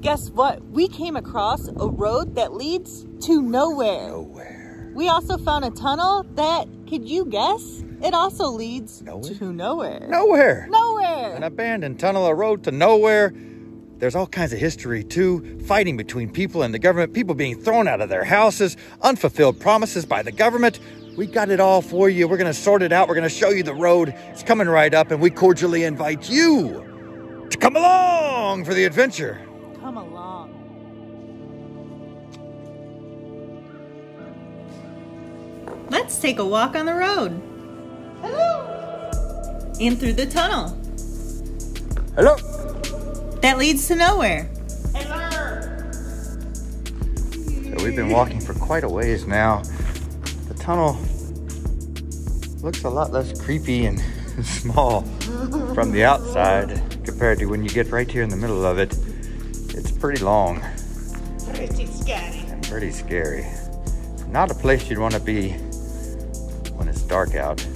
guess what? We came across a road that leads to nowhere. Nowhere. We also found a tunnel that, could you guess? It also leads to nowhere. Nowhere. Nowhere. An abandoned tunnel, a road to nowhere. There's all kinds of history too, fighting between people and the government, people being thrown out of their houses, unfulfilled promises by the government. We got it all for you. We're gonna sort it out. We're gonna show you the road. It's coming right up, and we cordially invite you to come along for the adventure. Come along. Let's take a walk on the road. Hello. In through the tunnel. Hello. That leads to nowhere. So we've been walking for quite a ways now. The tunnel looks a lot less creepy and small from the outside compared to when you get right here in the middle of it. It's pretty long. Pretty scary. And pretty scary. Not a place you'd want to be when it's dark out.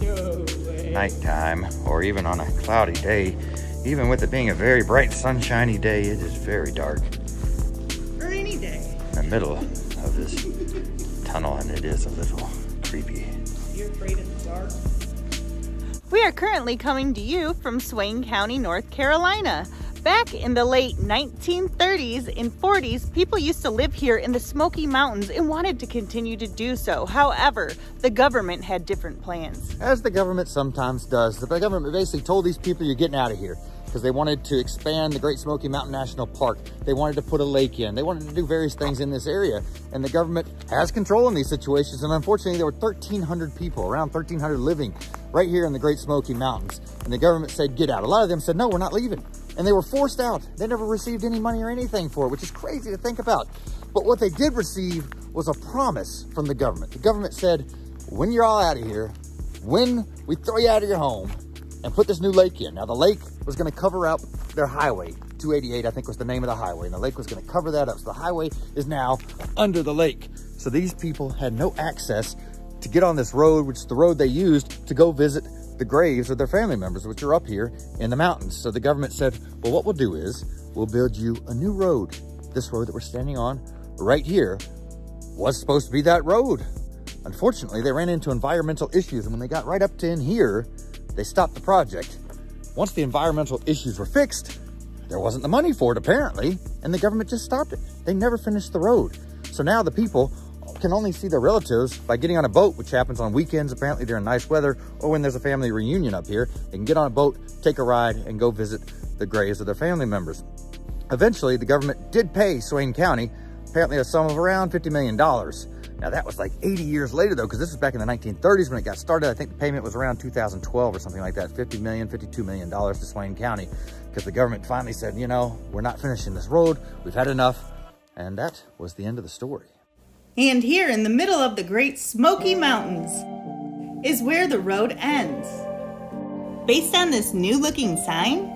No way. Nighttime, or even on a cloudy day. Even with it being a very bright, sunshiny day, it is very dark. Or any day. In the middle of this tunnel, and it is a little creepy. You're afraid of the dark? We are currently coming to you from Swain County, North Carolina. Back in the late 1930s and 40s, people used to live here in the Smoky Mountains and wanted to continue to do so. However, the government had different plans. As the government sometimes does, the government basically told these people, you're getting out of here, because they wanted to expand the Great Smoky Mountain National Park. They wanted to put a lake in. They wanted to do various things in this area. And the government has control in these situations. And unfortunately, there were 1,300 people, around 1,300 living right here in the Great Smoky Mountains. And the government said, get out. A lot of them said, no, we're not leaving. And they were forced out. They never received any money or anything for it, which is crazy to think about. But what they did receive was a promise from the government. The government said, when you're all out of here, when we throw you out of your home and put this new lake in. Now the lake was gonna cover up their highway. 288, I think, was the name of the highway. And the lake was gonna cover that up. So the highway is now under the lake. So these people had no access to get on this road, which is the road they used to go visit the graves of their family members, which are up here in the mountains. So the government said, well, what we'll do is we'll build you a new road. This road that we're standing on right here was supposed to be that road. Unfortunately, they ran into environmental issues, and when they got right up to in here, they stopped the project. Once the environmental issues were fixed, there wasn't the money for it apparently, and the government just stopped it. They never finished the road. So now the people can only see their relatives by getting on a boat, which happens on weekends apparently during nice weather, or when there's a family reunion up here. They can get on a boat, take a ride, and go visit the graves of their family members. Eventually, the government did pay Swain County apparently a sum of around $50 million. Now that was like 80 years later though, because this was back in the 1930s when it got started. I think the payment was around 2012 or something like that, $50 million, $52 million to Swain County, because the government finally said, you know, we're not finishing this road, we've had enough. And that was the end of the story. And here in the middle of the Great Smoky Mountains is where the road ends. Based on this new looking sign,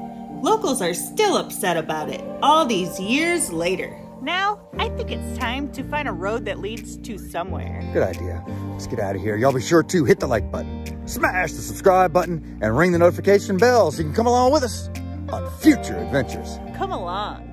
locals are still upset about it all these years later. Now, I think it's time to find a road that leads to somewhere. Good idea. Let's get out of here. Y'all be sure to hit the like button, smash the subscribe button, and ring the notification bell so you can come along with us on future adventures. Come along.